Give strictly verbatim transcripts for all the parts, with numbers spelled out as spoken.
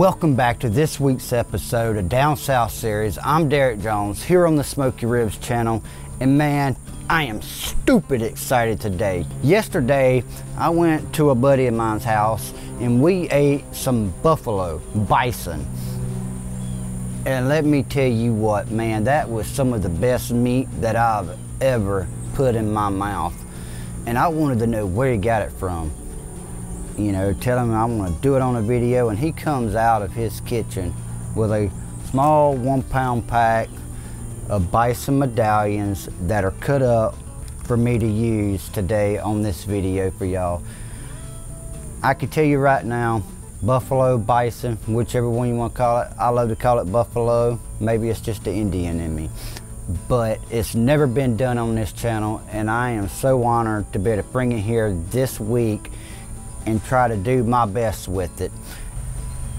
Welcome back to this week's episode of Down South Series. I'm Derek Jones here on the Smoky Ribs channel, and man, I am stupid excited today. Yesterday, I went to a buddy of mine's house and we ate some buffalo, bison. And let me tell you what, man, that was some of the best meat that I've ever put in my mouth. And I wanted to know where he got it from. You know, tell him I want to do it on a video, and he comes out of his kitchen with a small one pound pack of bison medallions that are cut up for me to use today on this video for y'all. I can tell you right now, buffalo, bison, whichever one you want to call it, I love to call it buffalo. Maybe it's just the Indian in me, but it's never been done on this channel, and I am so honored to be able to bring it here this week and try to do my best with it.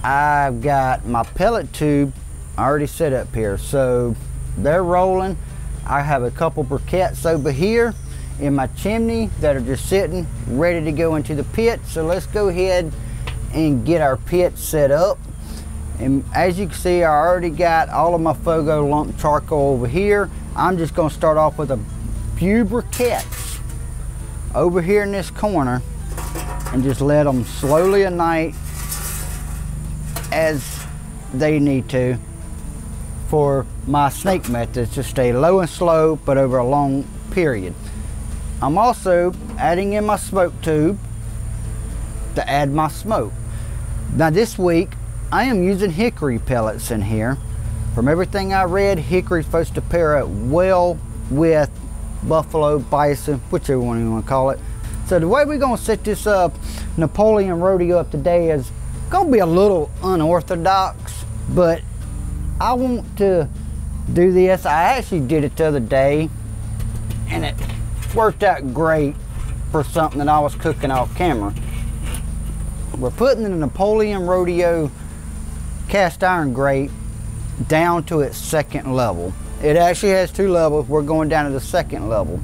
I've got my pellet tube already set up here, so they're rolling. I have a couple briquettes over here in my chimney that are just sitting ready to go into the pit, so let's go ahead and get our pit set up. And as you can see, I already got all of my Fogo lump charcoal over here. I'm just going to start off with a few briquettes over here in this corner and just let them slowly ignite as they need to for my snake method to stay low and slow but over a long period. I'm also adding in my smoke tube to add my smoke. Now this week I am using hickory pellets in here. From everything I read, hickory is supposed to pair up well with buffalo, bison, whichever one you want to call it. So the way we're going to set this up, Napoleon Rodeo up today, is going to be a little unorthodox, but I want to do this. I actually did it the other day and it worked out great for something that I was cooking off camera. We're putting the Napoleon Rodeo cast iron grate down to its second level. It actually has two levels. We're going down to the second level.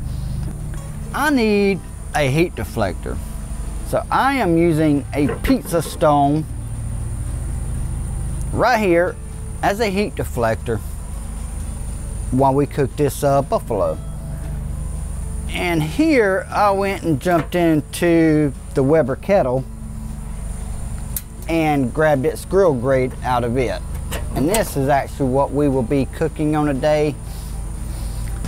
I need a heat deflector, so I am using a pizza stone right here as a heat deflector while we cook this uh, buffalo. And here I went and jumped into the Weber kettle and grabbed its grill grate out of it, and this is actually what we will be cooking on today.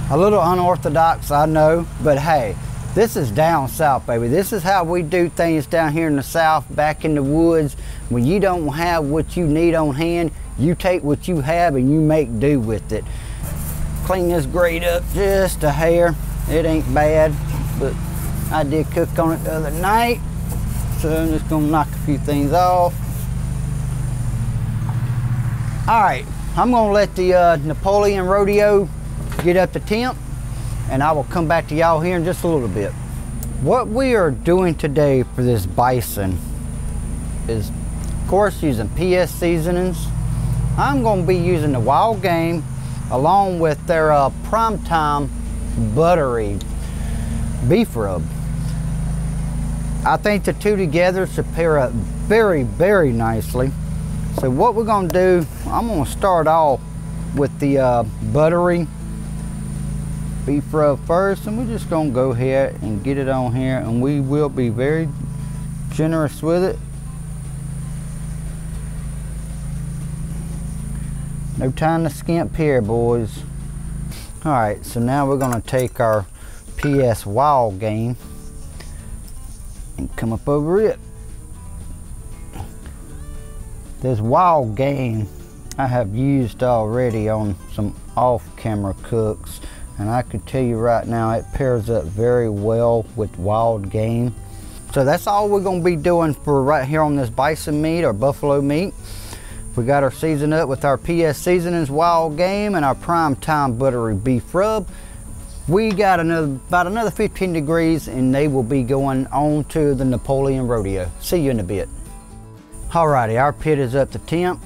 A little unorthodox, I know, but hey, this is down south, baby. This is how we do things down here in the south, back in the woods. When you don't have what you need on hand, you take what you have and you make do with it. Clean this grate up just a hair. It ain't bad, but I did cook on it the other night, so I'm just gonna knock a few things off. All right, I'm gonna let the uh, Napoleon Rodeo get up to temp, and I will come back to y'all here in just a little bit. What we are doing today for this bison is, of course, using P S Seasonings. I'm gonna be using the wild game along with their uh, primetime buttery beef rub. I think the two together should pair up very, very nicely. So what we're gonna do, I'm gonna start off with the uh, buttery beef rub first, and we're just gonna go ahead and get it on here, and we will be very generous with it. No time to skimp here, boys. All right, so now we're gonna take our P S wild game and come up over it. This wild game I have used already on some off-camera cooks, and I can tell you right now, it pairs up very well with wild game. So that's all we're gonna be doing for right here on this bison meat or buffalo meat. We got our season up with our P S Seasonings wild game and our prime time buttery beef rub. We got another about another fifteen degrees, and they will be going on to the Napoleon Rodeo. See you in a bit. All righty, our pit is up to temp.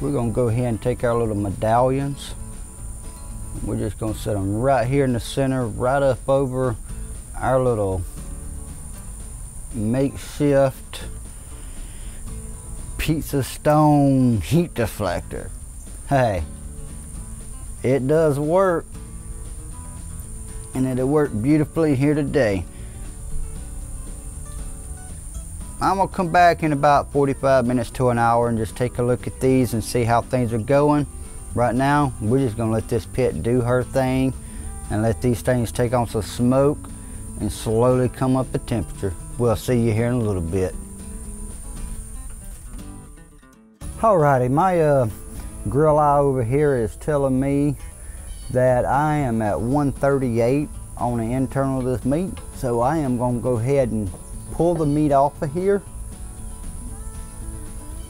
We're gonna go ahead and take our little medallions. We're just gonna set them right here in the center, right up over our little makeshift pizza stone heat deflector. Hey, it does work, and it'll work beautifully here today. I'm gonna come back in about forty-five minutes to an hour and just take a look at these and see how things are going. Right now, we're just gonna let this pit do her thing and let these things take on some smoke and slowly come up the temperature. We'll see you here in a little bit. Alrighty, my uh, grill eye over here is telling me that I am at one thirty-eight on the internal of this meat. So I am gonna go ahead and pull the meat off of here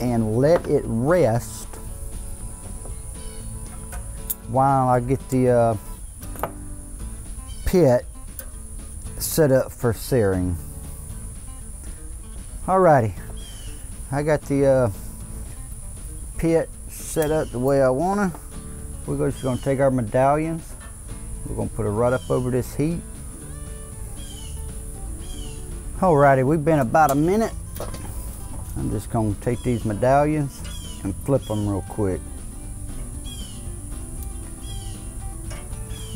and let it rest while I get the uh, pit set up for searing. Alrighty, I got the uh, pit set up the way I want to. We're just going to take our medallions, we're going to put it right up over this heat. Alrighty, we've been about a minute. I'm just gonna take these medallions and flip them real quick.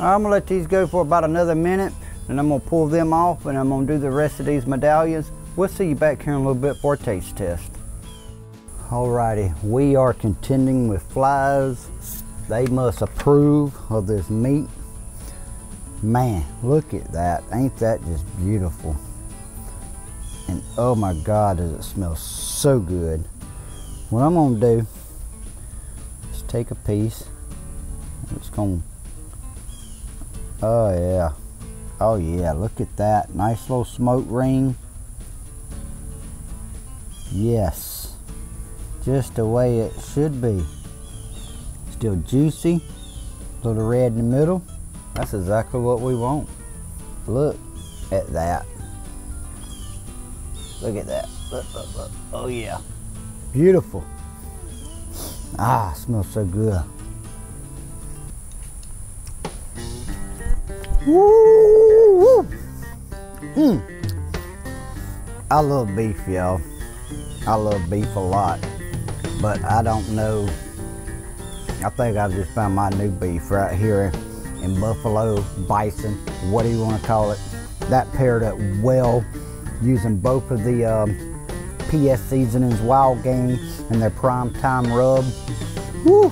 I'm gonna let these go for about another minute, and I'm gonna pull them off and I'm gonna do the rest of these medallions. We'll see you back here in a little bit for a taste test. Alrighty, we are contending with flies. They must approve of this meat. Man, look at that. Ain't that just beautiful? And oh my God, does it smell so good. What I'm gonna do is take a piece. I'm just gonna, oh yeah, oh yeah, look at that. Nice little smoke ring. Yes, just the way it should be. Still juicy, a little red in the middle. That's exactly what we want. Look at that. Look at that. Look, look, look. Oh yeah. Beautiful. Ah, smells so good. Woo! Mmm. I love beef, y'all. I love beef a lot. But I don't know. I think I've just found my new beef right here in buffalo, bison, what do you want to call it? That paired up well. Using both of the um, P S Seasonings Wild Game and their Prime Time Rub. Woo!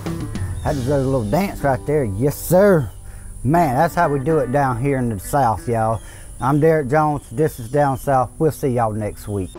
Had to do a little dance right there. Yes, sir. Man, that's how we do it down here in the South, y'all. I'm Derek Jones. This is Down South. We'll see y'all next week.